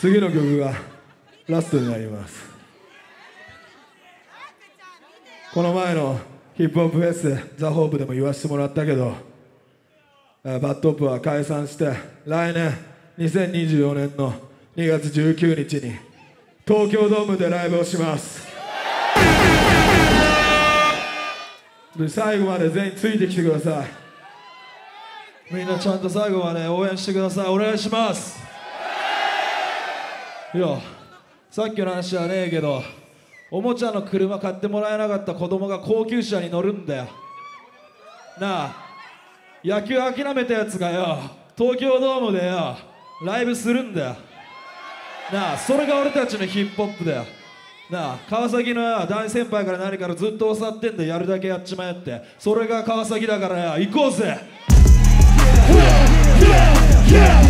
次の曲がラストになります。この前のヒップホップフェスザ・ホープでも言わせてもらったけど、バッドオープは解散して来年2024年の2月19日に東京ドームでライブをします。最後まで全員ついてきてください。みんなちゃんと最後まで応援してください。お願いします。いや、さっきの話じゃねえけど、おもちゃの車買ってもらえなかった子供が高級車に乗るんだよなあ。野球諦めたやつがよ、東京ドームでよライブするんだよなあ。それが俺たちのヒップホップだよなあ。川崎の大先輩から何からずっと教わってんだよ、やるだけやっちまえって。それが川崎だからよ、行こうぜ。Let's go.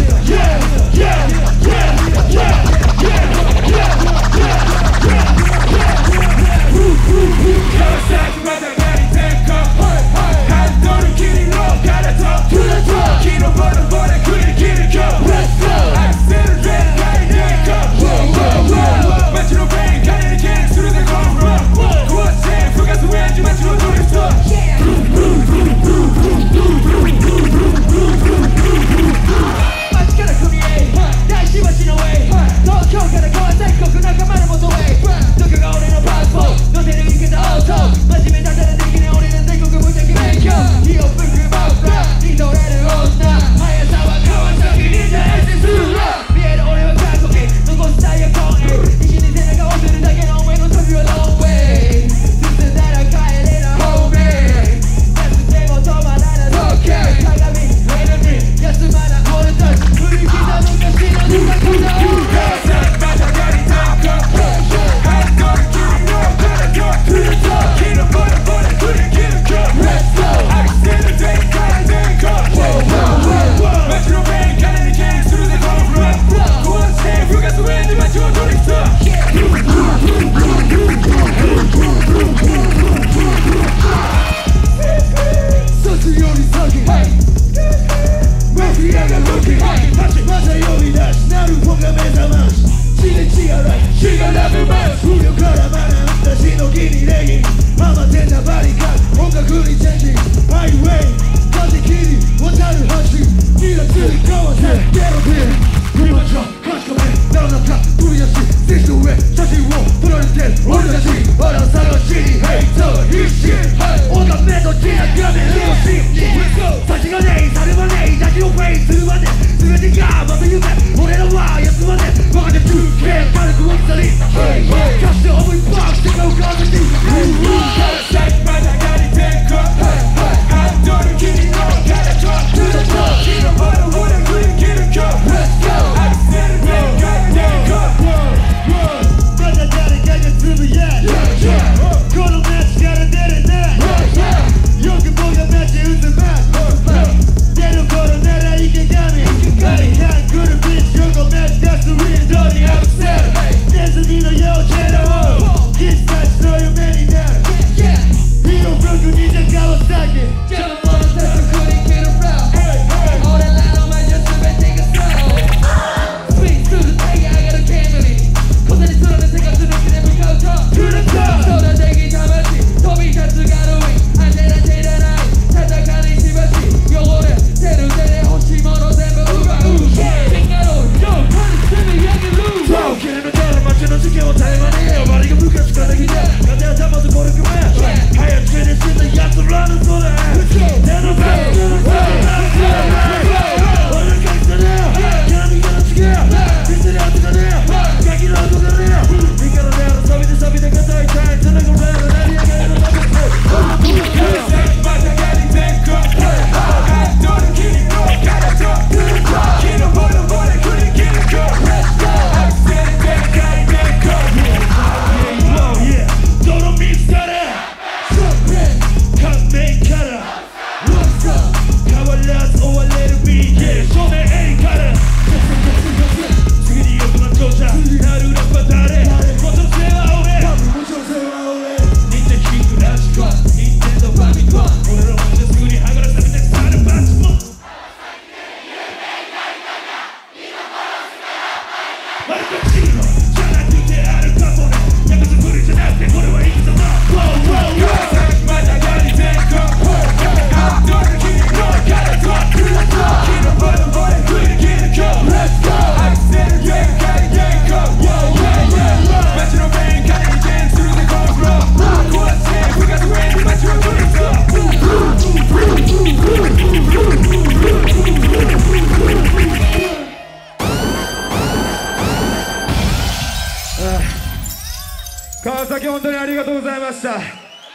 川崎、本当にありがとうございました。来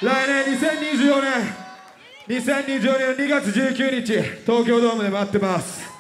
年2024年の2月19日東京ドームで待ってます。